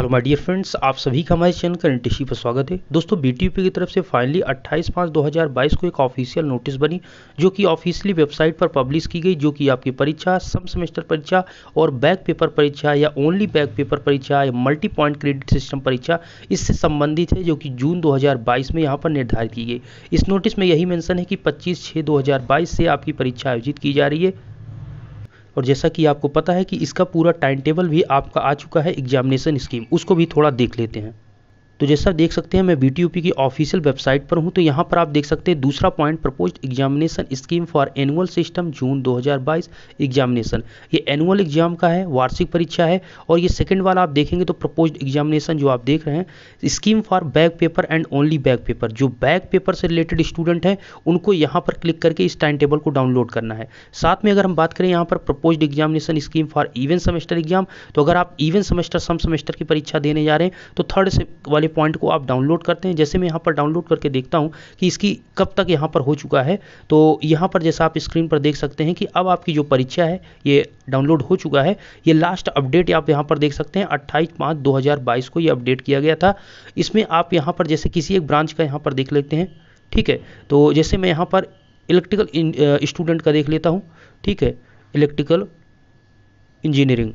Hello my dear friends, आप सभी का हमारे चैनल करंट इश्यू पर स्वागत है। दोस्तों bteup की तरफ से फाइनली 28/5/2022 को एक ऑफिशियल नोटिस बनी जो कि ऑफिशियली वेबसाइट पर पब्लिश की गई, जो कि आपकी परीक्षा सम सेमेस्टर परीक्षा और बैक पेपर परीक्षा या ओनली बैक पेपर परीक्षा या मल्टी पॉइंट क्रेडिट सिस्टम परीक्षा इससे संबंधित है, जो कि जून 2022 में यहाँ पर निर्धारित की गई। इस नोटिस में यही मेंशन है कि 25/6/2022 से आपकी परीक्षा आयोजित की जा रही है। और जैसा कि आपको पता है कि इसका पूरा टाइम टेबल भी आपका आ चुका है, एग्जामिनेशन स्कीम उसको भी थोड़ा देख लेते हैं। तो जैसा देख सकते हैं मैं bteup की ऑफिशियल वेबसाइट पर हूं, तो यहां पर आप देख सकते हैं दूसरा point proposed examination scheme for annual system June 2022 examination. ये एनुअल एग्जाम का है, वार्षिक परीक्षा है। और ये सेकंड वाला आप देखेंगे तो प्रपोज्ड एग्जामिनेशन जो आप देख रहे हैं scheme for back paper and only back paper, जो बैक पेपर से रिलेटेड स्टूडेंट हैं उनको यहाँ पर क्लिक करके इस टाइम टेबल को डाउनलोड करना है। साथ में अगर हम बात करें यहाँ पर proposed examination scheme for even semester exam, तो अगर आप इवन सेमेस्टर सम सेमेस्टर की परीक्षा देने जा रहे हैं तो थर्ड वाले पॉइंट को आप डाउनलोड करते हैं। जैसे मैं यहाँ पर डाउनलोड करके देखता हूँ कि इसकी कब तक यहाँ पर हो चुका है, तो यहाँ पर जैसा आप स्क्रीन पर देख सकते हैं कि अब आपकी जो परीक्षा है ये डाउनलोड हो चुका है। ये लास्ट अपडेट आप यहाँ पर देख सकते हैं 28/5/2022 को ये अपडेट किया गया था। इसमें आप यहाँ पर जैसे किसी एक ब्रांच का यहाँ पर देख लेते हैं, ठीक है। तो जैसे मैं यहाँ पर इलेक्ट्रिकल स्टूडेंट का देख लेता हूँ, ठीक है, इलेक्ट्रिकल इंजीनियरिंग।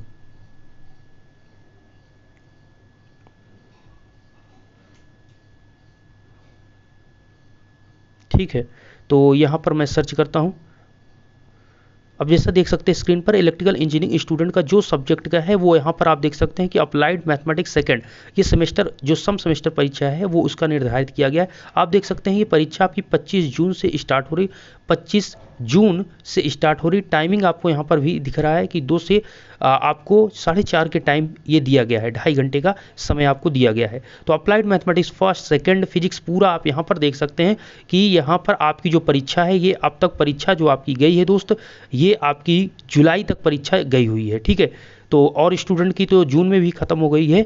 ठीक है, तो यहाँ पर मैं सर्च करता हूँ। अब जैसा देख सकते हैं स्क्रीन पर इलेक्ट्रिकल इंजीनियरिंग स्टूडेंट का जो सब्जेक्ट का है वो यहाँ पर आप देख सकते हैं कि अप्लाइड मैथमेटिक्स सेकंड, ये सेमेस्टर जो सम सेमेस्टर परीक्षा है वो उसका निर्धारित किया गया है। आप देख सकते हैं ये परीक्षा आपकी 25 जून से स्टार्ट हो रही। टाइमिंग आपको यहाँ पर भी दिख रहा है कि 2 से आपको 4:30 के टाइम ये दिया गया है, 2.5 घंटे का समय आपको दिया गया है। तो applied mathematics first second physics पूरा आप यहाँ पर देख सकते हैं कि यहाँ पर आपकी जो परीक्षा है ये अब तक परीक्षा जो आपकी गई है दोस्त, ये आपकी जुलाई तक परीक्षा गई हुई है, ठीक है। तो और स्टूडेंट की तो जून में भी ख़त्म हो गई है,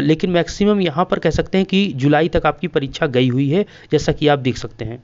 लेकिन मैक्सिमम यहाँ पर कह सकते हैं कि जुलाई तक आपकी परीक्षा गई हुई है, जैसा कि आप देख सकते हैं,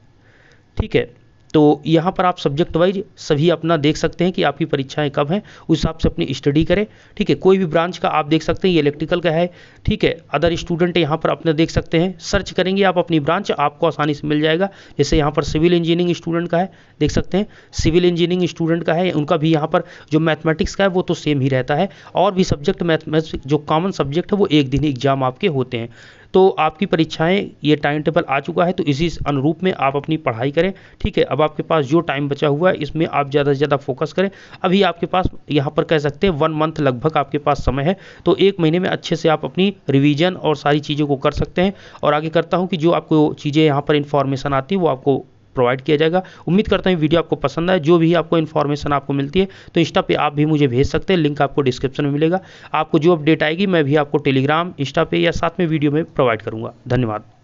ठीक है। तो यहाँ पर आप सब्जेक्ट वाइज सभी अपना देख सकते हैं कि आपकी परीक्षाएं कब हैं, उस हिसाब से अपनी स्टडी करें, ठीक है। कोई भी ब्रांच का आप देख सकते हैं, ये इलेक्ट्रिकल का है, ठीक है। अदर स्टूडेंट यहाँ पर अपना देख सकते हैं, सर्च करेंगे आप अपनी ब्रांच आपको आसानी से मिल जाएगा। जैसे यहाँ पर सिविल इंजीनियरिंग स्टूडेंट का है, देख सकते हैं सिविल इंजीनियरिंग स्टूडेंट का है, उनका भी यहाँ पर जो मैथमेटिक्स का है वो तो सेम ही रहता है। और भी सब्जेक्ट मैथमेटिक्स जो कॉमन सब्जेक्ट है वो एक दिन एग्जाम आपके होते हैं। तो आपकी परीक्षाएं ये टाइम टेबल आ चुका है, तो इसी अनुरूप में आप अपनी पढ़ाई करें, ठीक है। अब आपके पास जो टाइम बचा हुआ है इसमें आप ज़्यादा से ज़्यादा फोकस करें। अभी आपके पास यहाँ पर कह सकते हैं 1 मंथ लगभग आपके पास समय है, तो 1 महीने में अच्छे से आप अपनी रिवीजन और सारी चीज़ों को कर सकते हैं। और आगे करता हूँ कि जो आपको चीज़ें यहाँ पर इन्फॉर्मेशन आती है वो आपको प्रोवाइड किया जाएगा। उम्मीद करता हूँ वीडियो आपको पसंद आए। जो भी आपको इन्फॉर्मेशन आपको मिलती है तो इंस्टा पे आप भी मुझे भेज सकते हैं, लिंक आपको डिस्क्रिप्शन में मिलेगा। आपको जो अपडेट आएगी मैं भी आपको टेलीग्राम, इंस्टा पे या साथ में वीडियो में प्रोवाइड करूँगा। धन्यवाद।